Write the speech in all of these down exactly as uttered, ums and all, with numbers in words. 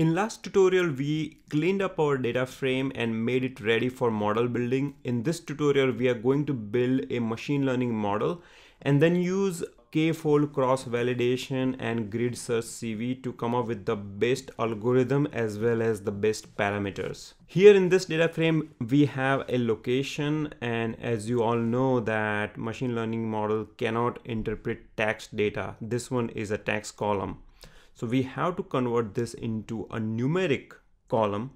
In last tutorial, we cleaned up our data frame and made it ready for model building. In this tutorial, we are going to build a machine learning model and then use k-fold cross-validation and grid search C V to come up with the best algorithm as well as the best parameters. Here in this data frame, we have a location, and as you all know that machine learning model cannot interpret text data. This one is a text column. So we have to convert this into a numeric column.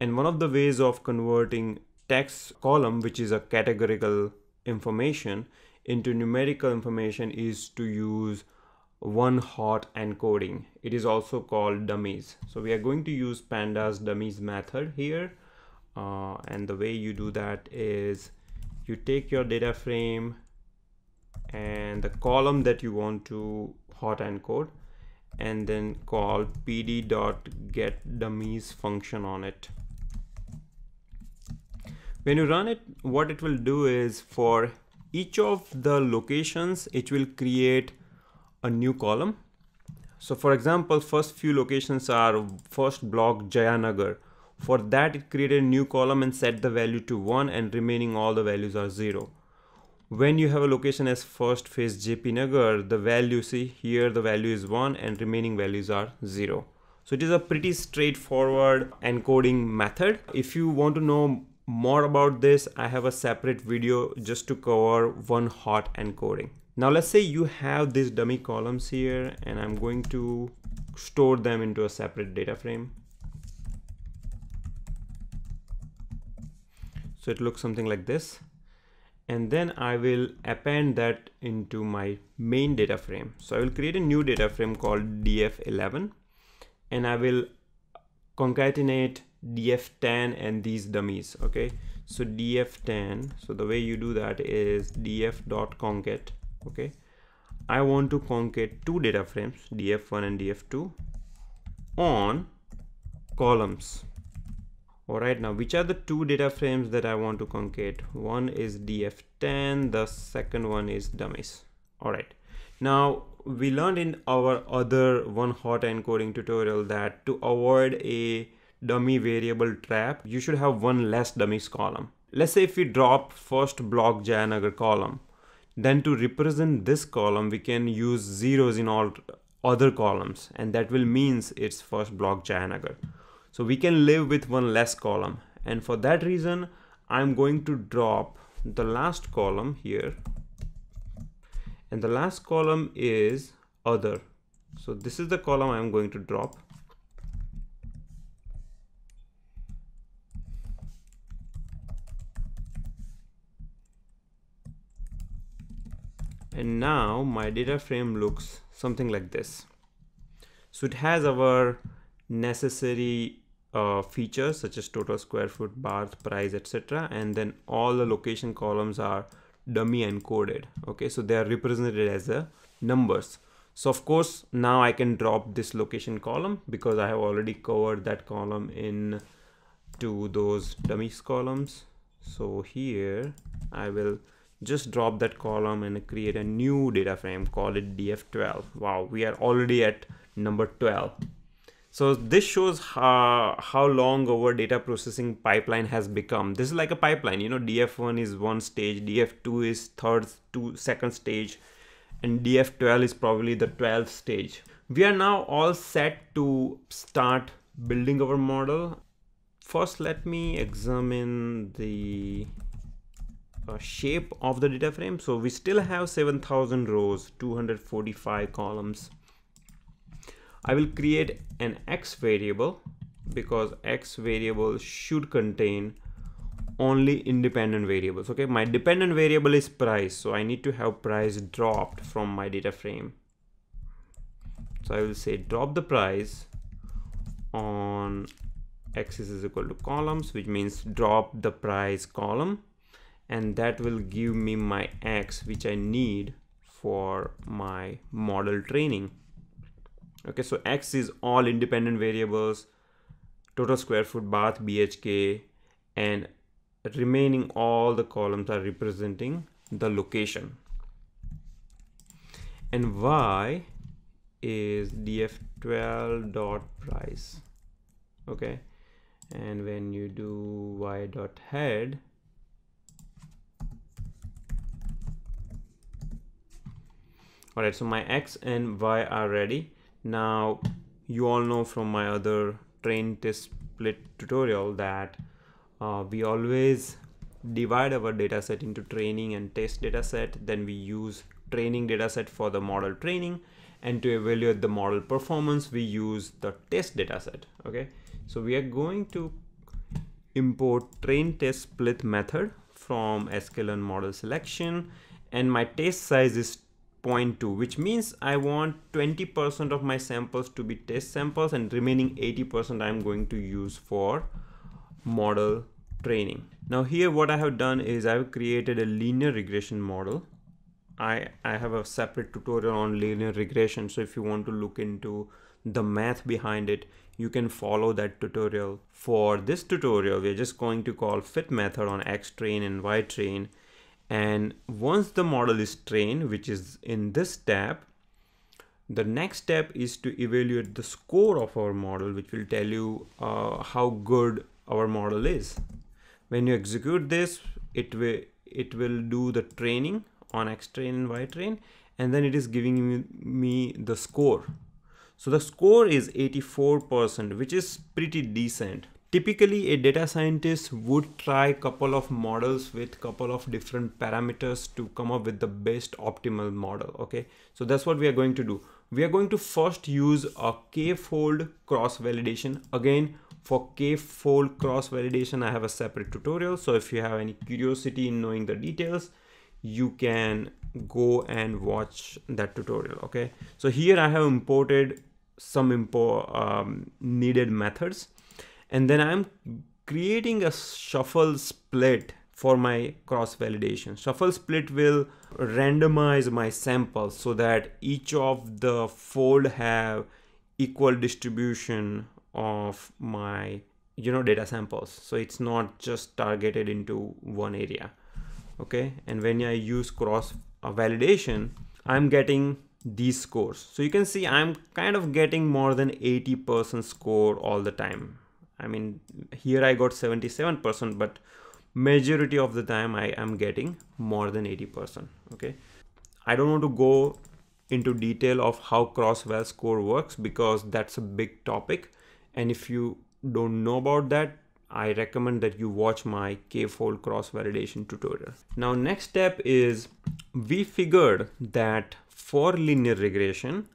And one of the ways of converting text column, which is a categorical information, into numerical information is to use one hot encoding. It is also called dummies. So we are going to use pandas dummies method here. Uh, and the way you do that is you take your data frame and the column that you want to hot encode, and then call pd.get_dummies function on it. When you run it, what it will do is for each of the locations, it will create a new column. So for example, first few locations are first block Jayanagar. For that, it created a new column and set the value to one, and remaining all the values are zero. When you have a location as first phase J P Nagar, the value, see here, the value is one and remaining values are zero. So it is a pretty straightforward encoding method. If you want to know more about this, I have a separate video just to cover one hot encoding. Now let's say you have these dummy columns here, and I'm going to store them into a separate data frame. So it looks something like this. And then I will append that into my main data frame. So I will create a new data frame called D F eleven, and I will concatenate D F ten and these dummies. Okay, so D F ten. So the way you do that is D F dot concat. Okay, I want to concat two data frames, D F one and D F two, on columns. All right, now which are the two data frames that I want to concate? One is D F ten, the second one is dummies. All right, now we learned in our other one hot encoding tutorial that to avoid a dummy variable trap, you should have one less dummies column. Let's say if we drop first block Jayanagar column, then to represent this column, we can use zeros in all other columns, and that will means it's first block Jayanagar. So we can live with one less column. And for that reason, I'm going to drop the last column here. And the last column is other. So this is the column I'm going to drop. And now my data frame looks something like this. So it has our necessary Uh, features such as total square foot, bath, price, et cetera, and then all the location columns are dummy encoded. Okay, so they are represented as a numbers. So of course, now I can drop this location column because I have already covered that column in to those dummies columns. So here I will just drop that column and create a new data frame, call it D F twelve. Wow, we are already at number twelve. So this shows how, how long our data processing pipeline has become. This is like a pipeline, you know, D F one is one stage, D F two is third to second stage, and D F twelve is probably the twelfth stage. We are now all set to start building our model. First, let me examine the uh, shape of the data frame. So we still have seven thousand rows, two hundred forty-five columns. I will create an X variable because X variable should contain only independent variables. Okay, my dependent variable is price, so I need to have price dropped from my data frame. So I will say drop the price on X is equal to columns, which means drop the price column, and that will give me my X, which I need for my model training. Okay, so X is all independent variables, total square foot, bath, B H K, and remaining all the columns are representing the location. And Y is D F twelve dot price. okay. And when you do y dot head, all right, so my x and y are ready. Now you all know from my other train test split tutorial that uh, we always divide our data set into training and test data set. Then we use training data set for the model training, and to evaluate the model performance we use the test data set. Okay, so we are going to import train test split method from sklearn model selection, and my test size is zero point two, which means I want twenty percent of my samples to be test samples and remaining eighty percent I'm going to use for model training. Now here what I have done is I have created a linear regression model. I, I have a separate tutorial on linear regression, so if you want to look into the math behind it, you can follow that tutorial. For this tutorial, we're just going to call fit method on X train and Y train. And once the model is trained, which is in this tab, the next step is to evaluate the score of our model, which will tell you uh, how good our model is. When you execute this, it will, it will do the training on X train and Y train, and then it is giving me, me the score. So the score is eighty-four percent, which is pretty decent. Typically a data scientist would try couple of models with couple of different parameters to come up with the best optimal model. Okay, so that's what we are going to do. We are going to first use a k-fold cross-validation. Again, for k-fold cross-validation I have a separate tutorial, so if you have any curiosity in knowing the details, you can go and watch that tutorial. Okay, so here I have imported some import um, needed methods, and then I'm creating a shuffle split for my cross validation. Shuffle split will randomize my samples so that each of the fold have equal distribution of my you know data samples, so it's not just targeted into one area. Okay, and when I use cross validation, I'm getting these scores. So you can see I'm kind of getting more than eighty percent score all the time. I mean, here I got seventy-seven percent, but majority of the time I am getting more than eighty percent. Okay, I don't want to go into detail of how cross-val score works because that's a big topic, and if you don't know about that, I recommend that you watch my k-fold cross-validation tutorial. Now next step is we figured that for linear regression,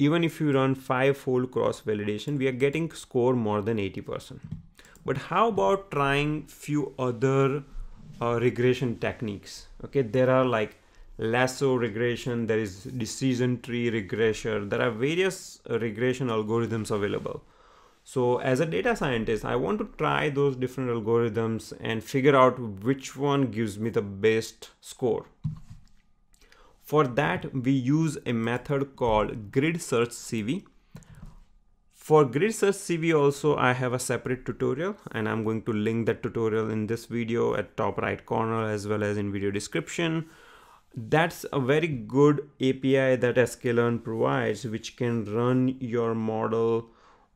even if you run five-fold cross-validation, we are getting score more than eighty percent. But how about trying few other uh, regression techniques? Okay, there are like lasso regression, there is decision tree regression, there are various uh, regression algorithms available. So as a data scientist, I want to try those different algorithms and figure out which one gives me the best score. For that, we use a method called Grid Search C V. For Grid Search C V also, I have a separate tutorial, and I'm going to link that tutorial in this video at top right corner as well as in video description. That's a very good A P I that sklearn provides, which can run your model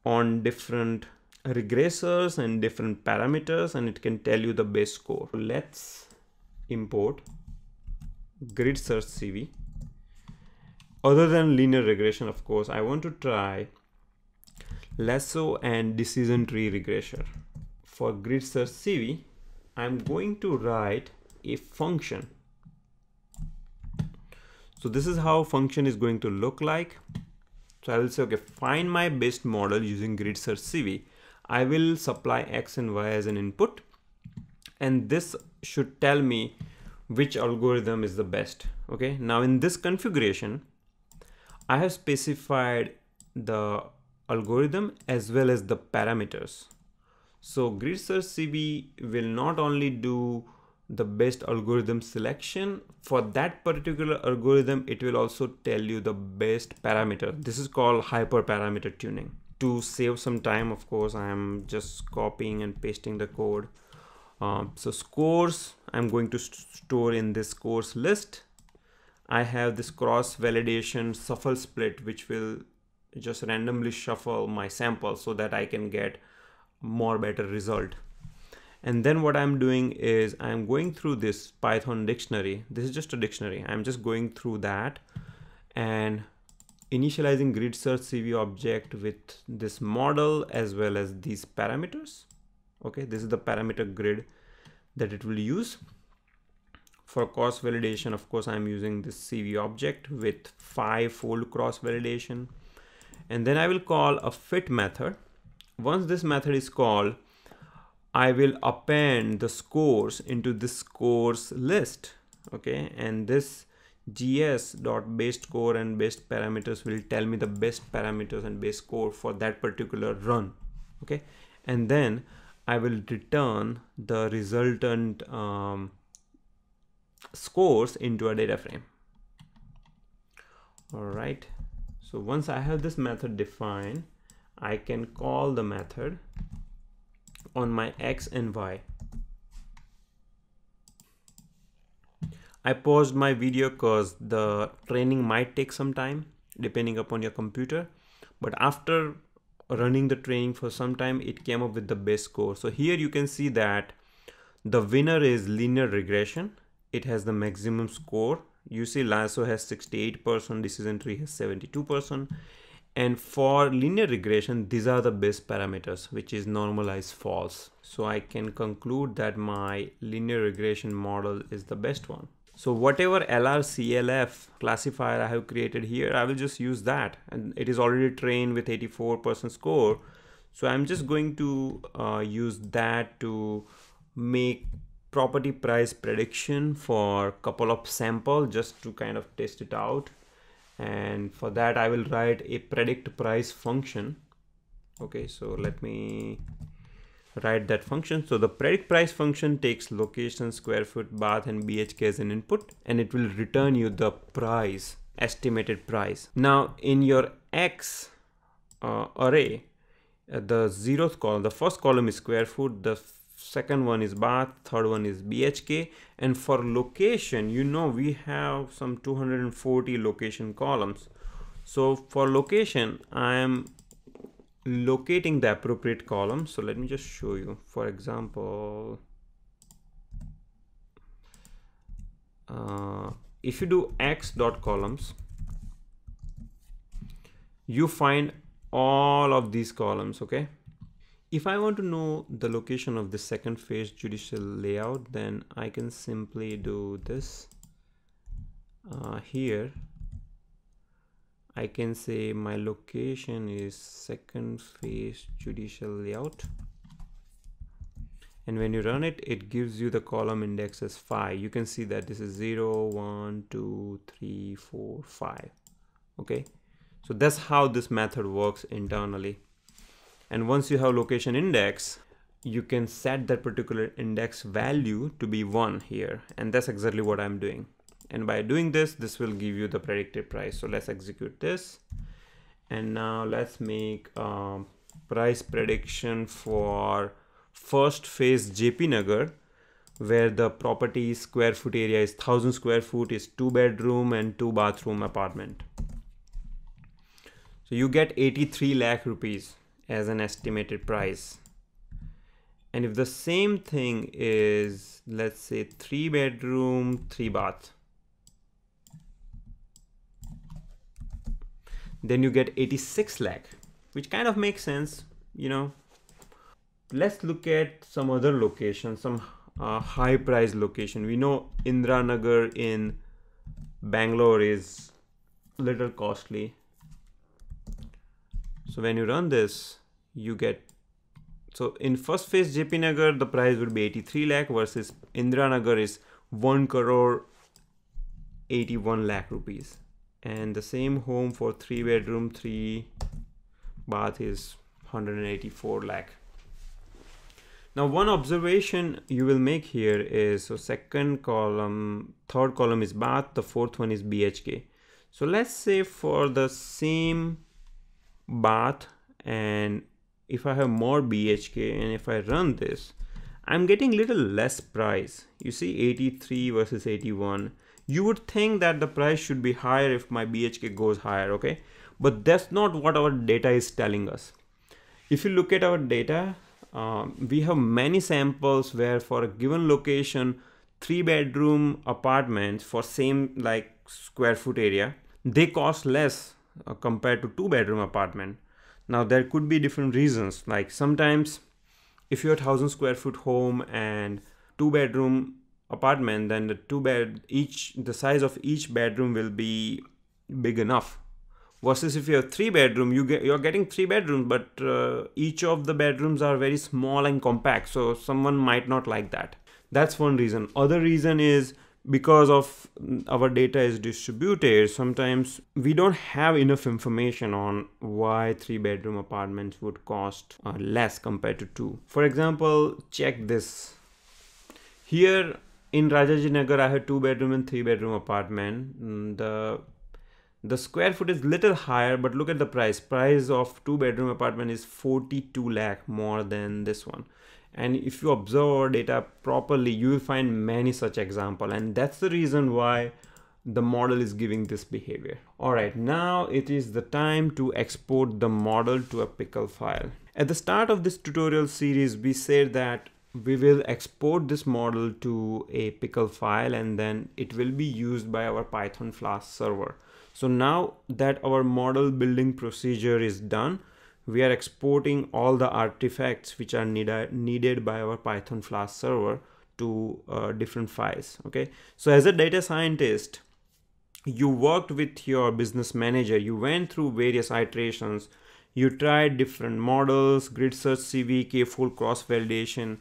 on different regressors and different parameters, and it can tell you the best score. Let's import Grid Search C V. Other than linear regression, of course, I want to try lasso and decision tree regression. For Grid Search C V, I'm going to write a function. So this is how function is going to look like. So I will say, okay, find my best model using Grid Search C V. I will supply X and Y as an input, and this should tell me which algorithm is the best. Okay, now in this configuration, I have specified the algorithm as well as the parameters. So Grid Search C V will not only do the best algorithm selection for that particular algorithm, it will also tell you the best parameter. This is called hyperparameter tuning. To save some time, of course, I am just copying and pasting the code. Uh, so scores, I'm going to st store in this scores list. I have this cross validation shuffle split, which will just randomly shuffle my sample so that I can get more better result. And then what I'm doing is I'm going through this Python dictionary. This is just a dictionary. I'm just going through that and initializing grid search C V object with this model as well as these parameters. Okay, this is the parameter grid that it will use. For cross validation, of course, I'm using this C V object with five-fold cross validation. And then I will call a fit method. Once this method is called, I will append the scores into this scores list, okay? And this gs.baseScore and base parameters will tell me the best parameters and base score for that particular run, okay? And then I will return the resultant um, scores into a data frame. All right, so once I have this method defined, I can call the method on my X and Y. I paused my video because the training might take some time depending upon your computer, but after running the training for some time, it came up with the best score. So here you can see that the winner is linear regression. It has the maximum score. You see lasso has sixty-eight percent, decision tree has seventy-two percent. And for linear regression, these are the best parameters, which is normalized false. So I can conclude that my linear regression model is the best one. So whatever L R C L F classifier I have created here, I will just use that. And it is already trained with eighty-four percent score. So I'm just going to uh, use that to make property price prediction for a couple of samples just to kind of test it out. And for that, I will write a predict price function. Okay, so let me write that function. So the predict price function takes location, square foot, bath, and B H K as an input, and it will return you the price, estimated price. Now in your X uh, array, uh, the zeroth column, the first column is square foot, the second one is bath, third one is B H K, and for location, you know, we have some two hundred forty location columns. So for location, I am locating the appropriate column. So let me just show you, for example, uh, if you do x.columns, you find all of these columns, okay? If I want to know the location of the second phase judicial layout, then I can simply do this uh, here. I can say my location is second phase judicial layout. And when you run it, it gives you the column index as five. You can see that this is zero, one, two, three, four, five. Okay, so that's how this method works internally. And once you have location index, you can set that particular index value to be one here. And that's exactly what I'm doing. And by doing this, this will give you the predicted price. So let's execute this. And now let's make um, price prediction for first phase J P Nagar, where the property square foot area is one thousand square foot, is two bedroom and two bathroom apartment. So you get eighty-three lakh rupees as an estimated price. And if the same thing is, let's say, three bedroom, three bath, then you get eighty-six lakh, which kind of makes sense, you know. Let's look at some other location, some uh, high price location. We know Indira Nagar in Bangalore is a little costly. So when you run this, you get, so in first phase J P Nagar, the price would be eighty-three lakh versus Indira Nagar is one crore eighty-one lakh rupees. And the same home for three bedroom, three bath is one hundred eighty-four lakh. Now one observation you will make here is, so second column, third column is bath, the fourth one is B H K. So let's say for the same bath, and if I have more B H K and if I run this, I'm getting little less price. You see eighty-three versus eighty-one. You would think that the price should be higher if my B H K goes higher, okay? but that's not what our data is telling us. If you look at our data, um, we have many samples where for a given location, three bedroom apartments for same like square foot area, they cost less uh, compared to two bedroom apartment. Now there could be different reasons. Like sometimes if you're a thousand square foot home and two bedroom apartment, then the two bed each, the size of each bedroom will be big enough. Versus if you have three bedroom, you get, you're getting three bedrooms, but uh, each of the bedrooms are very small and compact. So someone might not like that. That's one reason. Other reason is because of our data is distributed, sometimes we don't have enough information on why three bedroom apartments would cost uh, less compared to two. For example, check this. Here in Rajaji Nagar, I had two bedroom and three bedroom apartment. The, the square foot is little higher, but look at the price. Price of two bedroom apartment is forty-two lakh more than this one. And if you observe our data properly, you will find many such examples. And that's the reason why the model is giving this behavior. All right, now it is the time to export the model to a pickle file. At the start of this tutorial series, we said that we will export this model to a pickle file and then it will be used by our Python Flask server. So now that our model building procedure is done, we are exporting all the artifacts which are need needed by our Python Flask server to uh, different files. Okay. So as a data scientist, you worked with your business manager, you went through various iterations, you tried different models, grid search C V, k-fold cross-validation,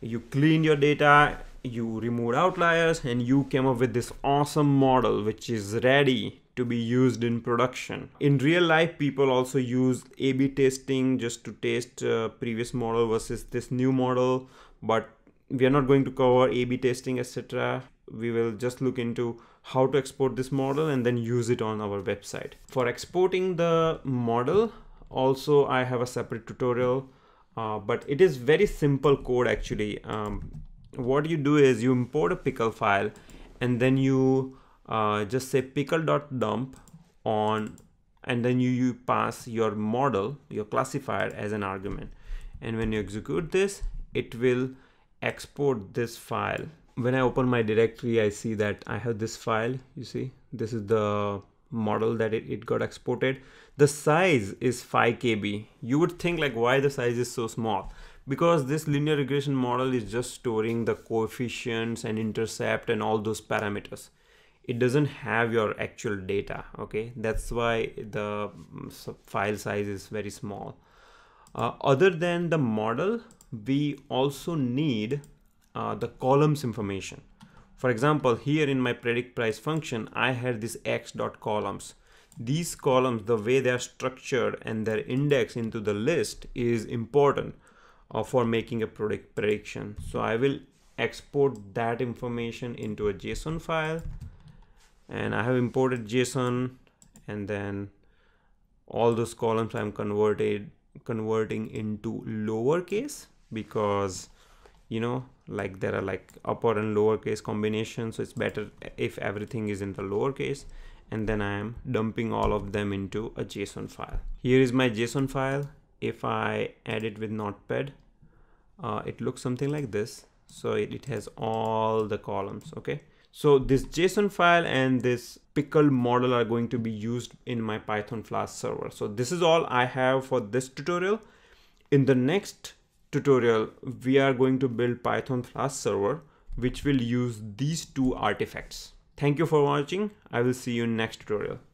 you cleaned your data, you removed outliers, and you came up with this awesome model which is ready to be used in production. In real life, people also use A B testing just to test uh, previous model versus this new model, but we are not going to cover A B testing, et cetera. We will just look into how to export this model and then use it on our website. For exporting the model, also I have a separate tutorial, uh, but it is very simple code actually. Um, what you do is you import a pickle file and then you Uh, just say pickle.dump on, and then you, you pass your model, your classifier as an argument. And when you execute this, it will export this file. When I open my directory, I see that I have this file. You see, this is the model that it, it got exported. The size is five K B. You would think like, why the size is so small? Because this linear regression model is just storing the coefficients and intercept and all those parameters. It doesn't have your actual data. Okay, that's why the file size is very small. Uh, other than the model, we also need uh, the columns information. For example, here in my predict price function, I had this x.columns. These columns, the way they are structured and their index into the list is important uh, for making a predict prediction. So I will export that information into a JSON file. And I have imported JSON, and then all those columns I'm converted converting into lowercase, because you know, like there are like upper and lowercase combinations, so it's better if everything is in the lowercase. And then I am dumping all of them into a JSON file. Here is my JSON file. If I add it with Notepad, uh, it looks something like this. So it, it has all the columns. Okay. So this JSON file and this pickle model are going to be used in my Python Flask server. So this is all I have for this tutorial. In the next tutorial, we are going to build Python Flask server, which will use these two artifacts. Thank you for watching. I will see you in next tutorial.